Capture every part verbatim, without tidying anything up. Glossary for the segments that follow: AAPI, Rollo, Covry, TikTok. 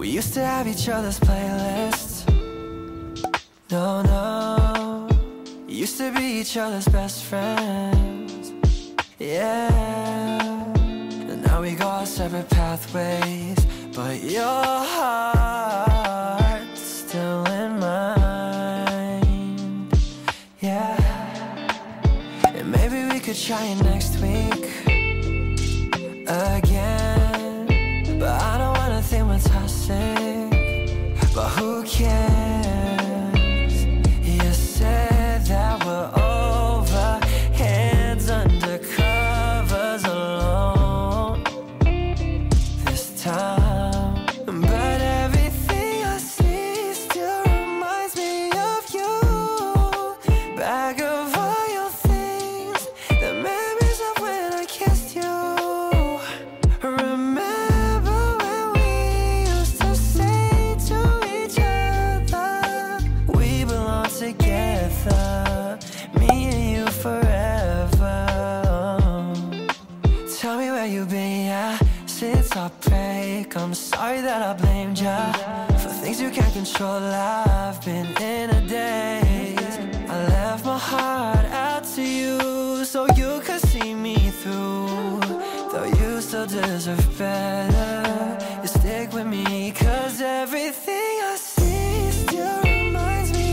We used to have each other's playlists. No, no. Used to be each other's best friends. Yeah. And now we go our separate pathways, but your heart's still in mine. Yeah. And maybe we could try it next week again, but I don't wanna think we're toxic, but who cares? You said that we're over, hands under covers alone this time, but everything I see still reminds me of you. Bag of all your things, the memories of when I kissed you. Together, me and you forever. Tell me where you been, yeah, since our break. I'm sorry that I blamed ya for things you can't control. I've been in a daze. I left my heart out to you so you could see me through. Though you still deserve better, you stick with me, cause everything I see still reminds me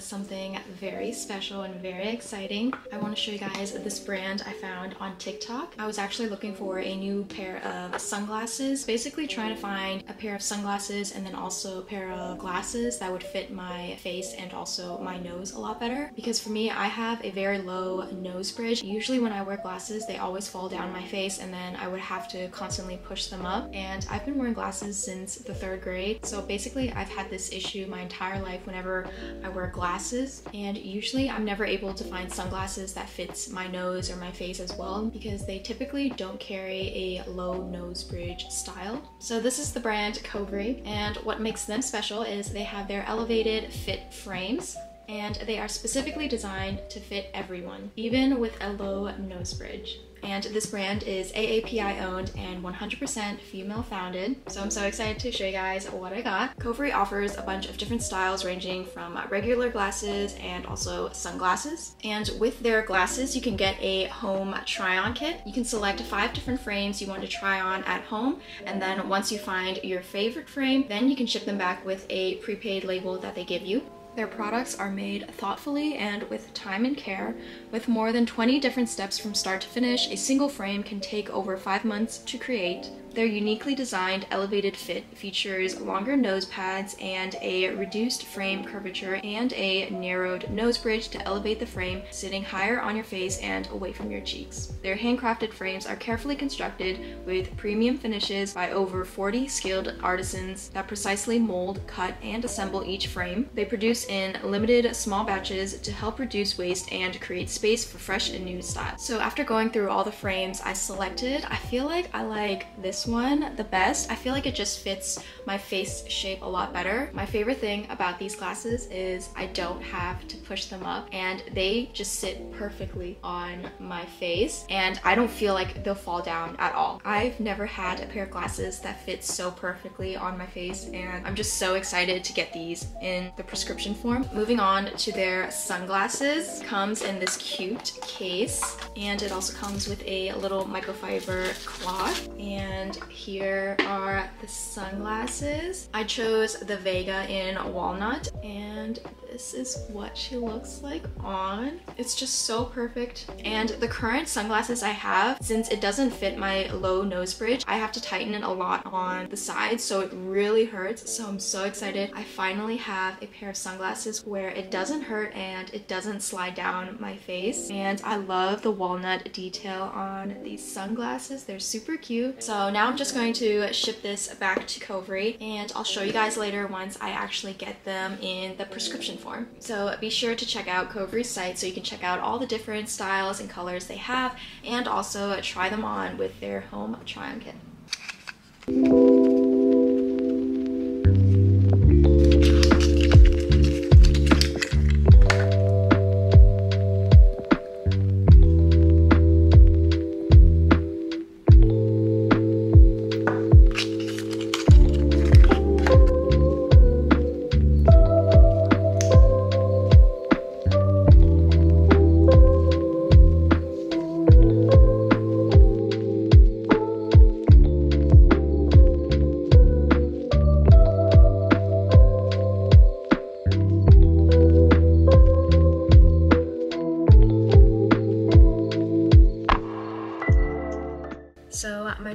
something very special and very exciting. I want to show you guys this brand I found on TikTok. I was actually looking for a new pair of sunglasses, basically trying to find a pair of sunglasses and then also a pair of glasses that would fit my face and also my nose a lot better, because for me, I have a very low nose bridge. Usually when I wear glasses, they always fall down my face and then I would have to constantly push them up, and I've been wearing glasses since the third grade. So basically, I've had this issue my entire life whenever I wear glasses. Glasses, and usually I'm never able to find sunglasses that fits my nose or my face as well, because they typically don't carry a low nose bridge style. So this is the brand Covry, and what makes them special is they have their elevated fit frames, and they are specifically designed to fit everyone, even with a low nose bridge. And this brand is A A P I owned and one hundred percent female founded. So I'm so excited to show you guys what I got. Covry offers a bunch of different styles ranging from regular glasses and also sunglasses. And with their glasses, you can get a home try-on kit. You can select five different frames you want to try on at home. And then once you find your favorite frame, then you can ship them back with a prepaid label that they give you. Their products are made thoughtfully and with time and care. With more than twenty different steps from start to finish, a single frame can take over five months to create. Their uniquely designed elevated fit features longer nose pads and a reduced frame curvature and a narrowed nose bridge to elevate the frame, sitting higher on your face and away from your cheeks. Their handcrafted frames are carefully constructed with premium finishes by over forty skilled artisans that precisely mold, cut, and assemble each frame. They produce in limited small batches to help reduce waste and create space for fresh and new styles. So after going through all the frames I selected, I feel like I like this one the best. I feel like it just fits my face shape a lot better. My favorite thing about these glasses is I don't have to push them up, and they just sit perfectly on my face, and I don't feel like they'll fall down at all. I've never had a pair of glasses that fits so perfectly on my face, and I'm just so excited to get these in the prescription form. Moving on to their sunglasses, it comes in this cute case, and it also comes with a little microfiber cloth, and And here are the sunglasses. I chose the Vega in Walnut, and this is what she looks like on. It's just so perfect. And the current sunglasses I have, since it doesn't fit my low nose bridge, I have to tighten it a lot on the sides, so it really hurts. So I'm so excited. I finally have a pair of sunglasses where it doesn't hurt and it doesn't slide down my face. And I love the walnut detail on these sunglasses. They're super cute. So now I'm just going to ship this back to Covry, and I'll show you guys later once I actually get them in the prescription form. So be sure to check out Covry's site so you can check out all the different styles and colors they have, and also try them on with their home try-on kit.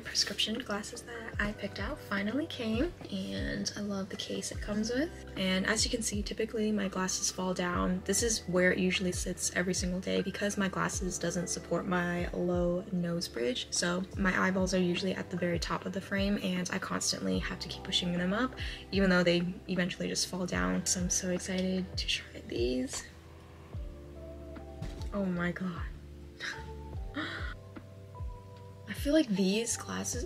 prescription glasses that I picked out finally came, and I love the case it comes with. And as you can see, typically my glasses fall down. This is where it usually sits every single day because my glasses doesn't support my low nose bridge, so my eyeballs are usually at the very top of the frame and I constantly have to keep pushing them up even though they eventually just fall down. So I'm so excited to try these. Oh my god. I feel like these glasses,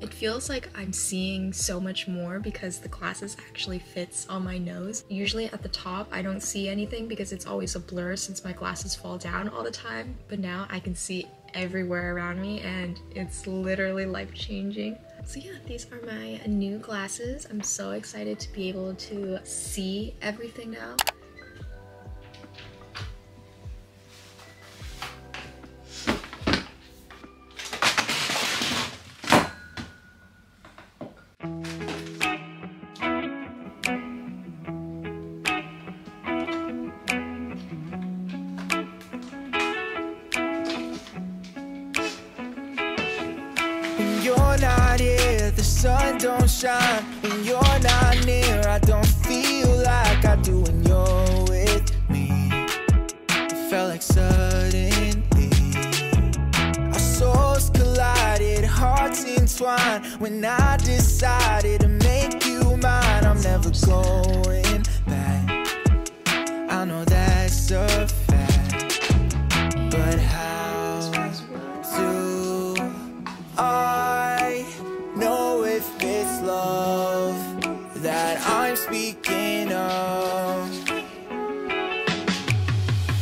it feels like I'm seeing so much more because the glasses actually fits on my nose. Usually at the top, I don't see anything because it's always a blur since my glasses fall down all the time. But now I can see everywhere around me and it's literally life-changing. So yeah, these are my new glasses. I'm so excited to be able to see everything now. Sun don't shine when you're not near. I don't feel like I do when you're with me. It felt like suddenly our souls collided, hearts entwined. When I decided to make you mine, I'm never going back. I know that's a fact, but how do I know if it's love that I'm speaking of?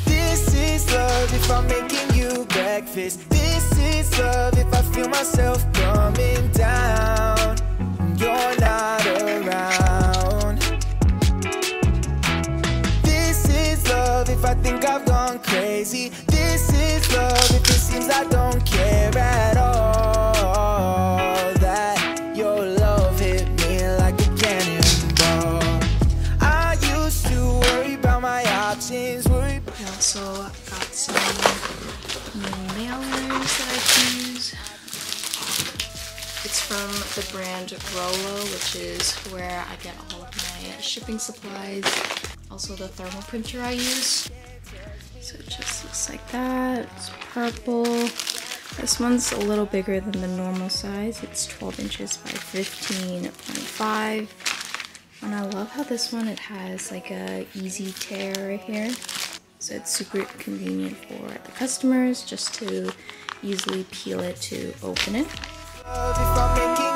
This is love if I'm making you breakfast. This is love if I feel myself coming down and you're not around. This is love if I think I've gone crazy. This is love if it seems I don't care at all. That your love hit me like a cannonball. I used to worry about my options. Worry about I also got some mailers that I use. It's from the brand Rollo, which is where I get all of my shipping supplies. Also the thermal printer I use. So it just looks like that. It's purple. This one's a little bigger than the normal size. It's twelve inches by fifteen point five. And I love how this one, it has like a easy tear right here. So it's super convenient for the customers just to easily peel it to open it.